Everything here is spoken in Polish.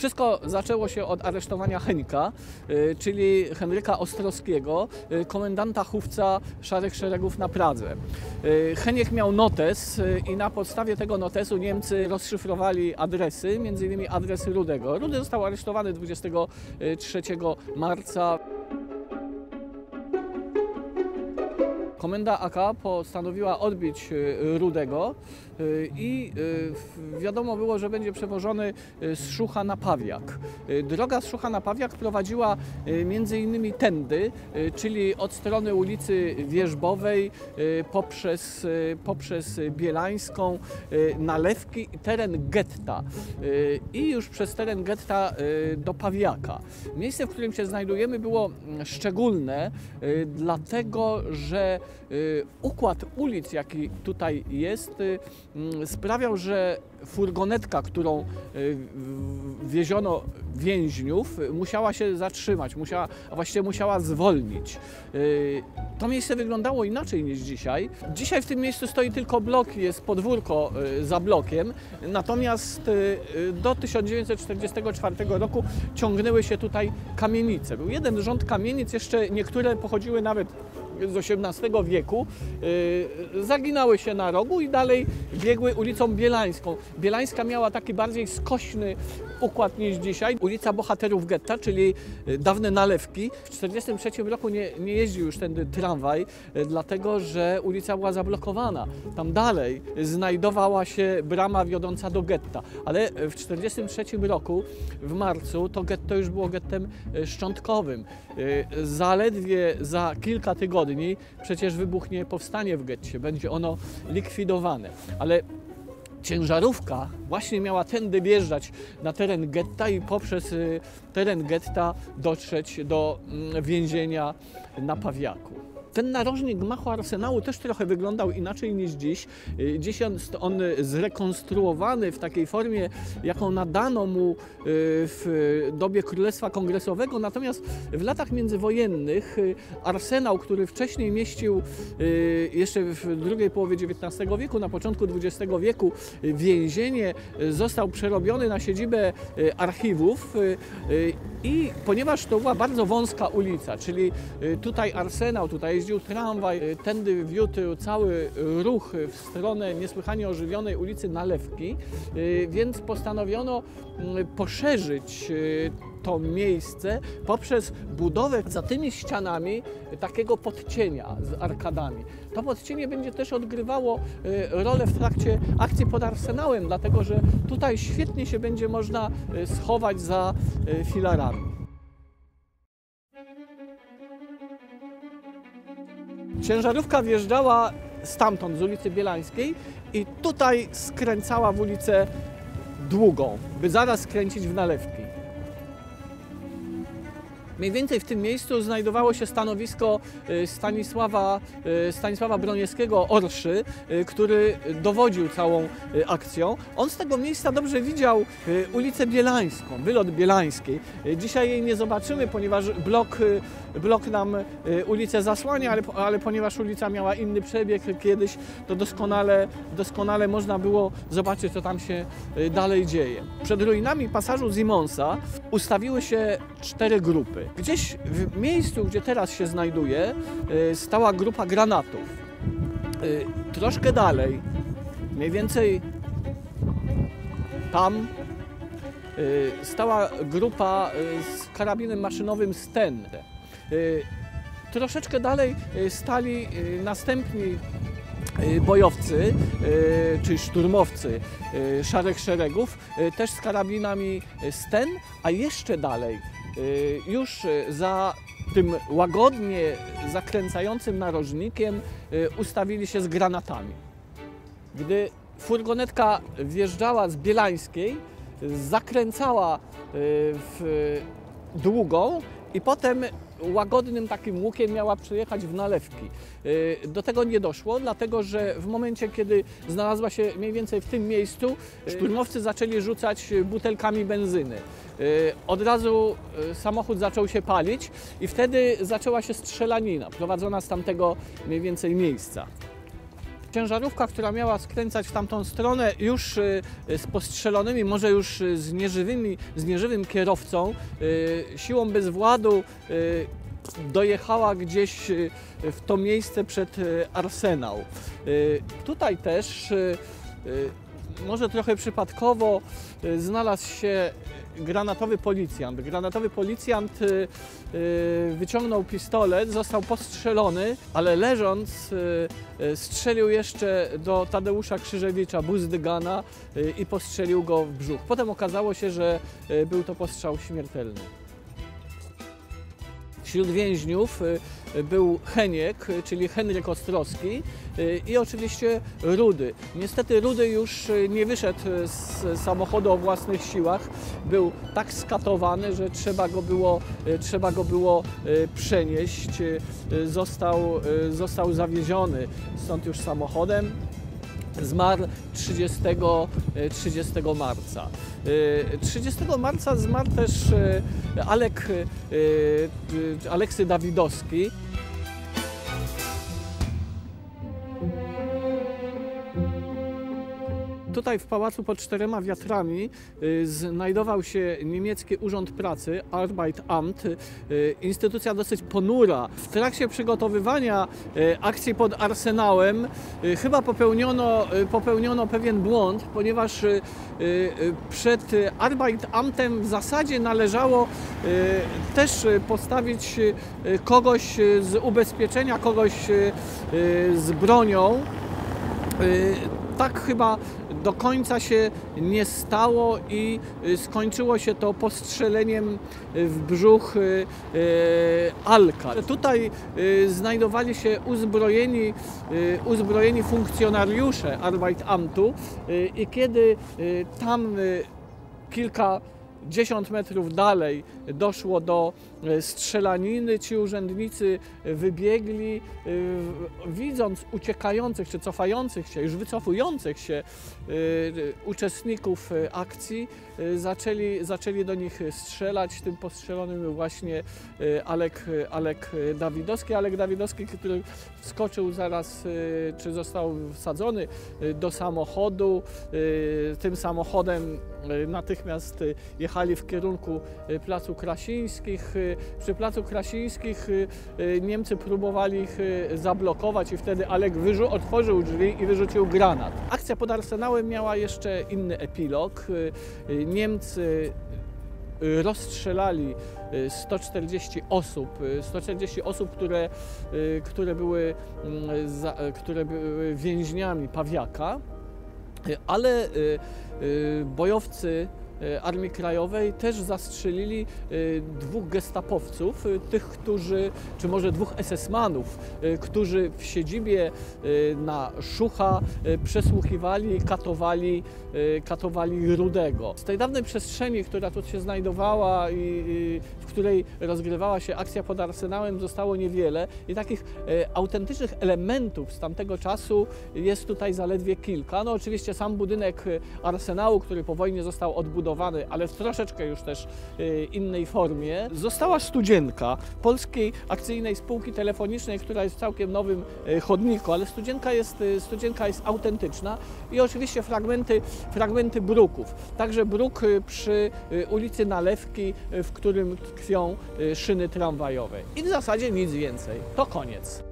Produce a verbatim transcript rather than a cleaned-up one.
Wszystko zaczęło się od aresztowania Henka, czyli Henryka Ostrowskiego, komendanta chówca Szarych Szeregów na Pradze. Heniek miał notes i na podstawie tego notesu Niemcy rozszyfrowali adresy, między innymi adres Rudego. Rudy został aresztowany dwudziestego trzeciego marca. Komenda A K postanowiła odbić Rudego i wiadomo było, że będzie przewożony z Szucha na Pawiak. Droga z Szucha na Pawiak prowadziła między innymi tędy, czyli od strony ulicy Wierzbowej poprzez, poprzez Bielańską, Nalewki i teren getta. I już przez teren getta do Pawiaka. Miejsce, w którym się znajdujemy, było szczególne, dlatego że układ ulic, jaki tutaj jest, sprawiał, że furgonetka, którą wieziono więźniów, musiała się zatrzymać, musiała, a właściwie musiała zwolnić. To miejsce wyglądało inaczej niż dzisiaj. Dzisiaj w tym miejscu stoi tylko blok, jest podwórko za blokiem, natomiast do tysiąc dziewięćset czterdziestego czwartego roku ciągnęły się tutaj kamienice. Był jeden rząd kamienic, jeszcze niektóre pochodziły nawet z osiemnastego wieku, yy, zaginały się na rogu i dalej biegły ulicą Bielańską. Bielańska miała taki bardziej skośny układ niż dzisiaj. Ulica Bohaterów Getta, czyli dawne Nalewki. W tysiąc dziewięćset czterdziestym trzecim roku nie, nie jeździł już tędy tramwaj, yy, dlatego że ulica była zablokowana. Tam dalej znajdowała się brama wiodąca do getta, ale w tysiąc dziewięćset czterdziestym trzecim roku, w marcu, to getto już było gettem szczątkowym. Yy, zaledwie za kilka tygodni przecież wybuchnie powstanie w getcie, będzie ono likwidowane, ale ciężarówka właśnie miała tędy wjeżdżać na teren getta i poprzez teren getta dotrzeć do więzienia na Pawiaku. Ten narożnik gmachu Arsenału też trochę wyglądał inaczej niż dziś. Dziś jest on zrekonstruowany w takiej formie, jaką nadano mu w dobie Królestwa Kongresowego. Natomiast w latach międzywojennych Arsenał, który wcześniej mieścił jeszcze w drugiej połowie dziewiętnastego wieku, na początku dwudziestego wieku więzienie, został przerobiony na siedzibę archiwów i ponieważ to była bardzo wąska ulica, czyli tutaj Arsenał, tutaj jeździł tramwaj, tędy wiódł cały ruch w stronę niesłychanie ożywionej ulicy Nalewki, więc postanowiono poszerzyć to miejsce poprzez budowę za tymi ścianami takiego podcienia z arkadami. To podcienie będzie też odgrywało rolę w trakcie akcji pod Arsenałem, dlatego że tutaj świetnie się będzie można schować za filarami. Ciężarówka wjeżdżała stamtąd, z ulicy Bielańskiej, i tutaj skręcała w ulicę Długą, by zaraz skręcić w Nalewki. Mniej więcej w tym miejscu znajdowało się stanowisko Stanisława, Stanisława Broniewskiego Orszy, który dowodził całą akcją. On z tego miejsca dobrze widział ulicę Bielańską, wylot Bielańskiej. Dzisiaj jej nie zobaczymy, ponieważ blok, blok nam ulicę zasłania, ale, ale ponieważ ulica miała inny przebieg kiedyś, to doskonale, doskonale można było zobaczyć, co tam się dalej dzieje. Przed ruinami pasażu Zimonsa ustawiły się cztery grupy. Gdzieś w miejscu, gdzie teraz się znajduje, stała grupa granatów. Troszkę dalej, mniej więcej tam, stała grupa z karabinem maszynowym Sten. Troszeczkę dalej stali następni bojowcy, czy szturmowcy Szarych Szeregów, też z karabinami Sten, a jeszcze dalej, już za tym łagodnie zakręcającym narożnikiem, ustawili się z granatami. Gdy furgonetka wjeżdżała z Bielańskiej, zakręcała w Długą i potem łagodnym takim łukiem miała przyjechać w Nalewki. Do tego nie doszło, dlatego że w momencie, kiedy znalazła się mniej więcej w tym miejscu, szturmowcy zaczęli rzucać butelkami benzyny. Od razu samochód zaczął się palić i wtedy zaczęła się strzelanina prowadzona z tamtego mniej więcej miejsca. Ciężarówka, która miała skręcać w tamtą stronę już z postrzelonymi, może już z nieżywymi, z nieżywym kierowcą, siłą bezwładu dojechała gdzieś w to miejsce przed Arsenał. Tutaj też może trochę przypadkowo znalazł się granatowy policjant. Granatowy policjant wyciągnął pistolet, został postrzelony, ale leżąc strzelił jeszcze do Tadeusza Krzyżewicza, Buzdygana, i postrzelił go w brzuch. Potem okazało się, że był to postrzał śmiertelny. Wśród więźniów był Heniek, czyli Henryk Ostrowski, i oczywiście Rudy. Niestety Rudy już nie wyszedł z samochodu o własnych siłach. Był tak skatowany, że trzeba go było, trzeba go było przenieść. Został, został zawieziony stąd już samochodem. Zmarł trzydziestego marca. trzydziestego marca zmarł też Alek, Aleksy Dawidowski. Tutaj w pałacu pod czterema wiatrami znajdował się niemiecki urząd pracy, Arbeitamt, instytucja dosyć ponura. W trakcie przygotowywania akcji pod Arsenałem chyba popełniono, popełniono pewien błąd, ponieważ przed Arbeitamtem w zasadzie należało też postawić kogoś z ubezpieczenia, kogoś z bronią. Tak chyba do końca się nie stało i skończyło się to postrzeleniem w brzuch Alka. Tutaj znajdowali się uzbrojeni, uzbrojeni funkcjonariusze Arbeitamtu i kiedy tam kilka dziesiąt metrów dalej doszło do strzelaniny, ci urzędnicy wybiegli, widząc uciekających czy cofających się, już wycofujących się uczestników akcji, zaczęli, zaczęli do nich strzelać, tym postrzelonym był właśnie Alek, Alek Dawidowski. Alek Dawidowski, który wskoczył zaraz, czy został wsadzony do samochodu, tym samochodem natychmiast jechali w kierunku placu Krasińskich. Przy placu Krasińskich Niemcy próbowali ich zablokować i wtedy Alek otworzył drzwi i wyrzucił granat. Akcja pod Arsenałem miała jeszcze inny epilog. Niemcy rozstrzelali sto czterdzieści osób, sto czterdzieści osób, które, które, były, które były więźniami Pawiaka, ale bojowcy Armii Krajowej też zastrzelili dwóch gestapowców, tych, którzy, czy może dwóch es es manów, którzy w siedzibie na Szucha przesłuchiwali, katowali, katowali Rudego. Z tej dawnej przestrzeni, która tu się znajdowała i w której rozgrywała się akcja pod Arsenałem, zostało niewiele i takich autentycznych elementów z tamtego czasu jest tutaj zaledwie kilka. No oczywiście sam budynek Arsenału, który po wojnie został odbudowany, ale w troszeczkę już też innej formie. Została Studzienka Polskiej Akcyjnej Spółki Telefonicznej, która jest w całkiem nowym chodniku, ale Studzienka jest, Studzienka jest autentyczna i oczywiście fragmenty, fragmenty bruków. Także bruk przy ulicy Nalewki, w którym tkwią szyny tramwajowe. I w zasadzie nic więcej. To koniec.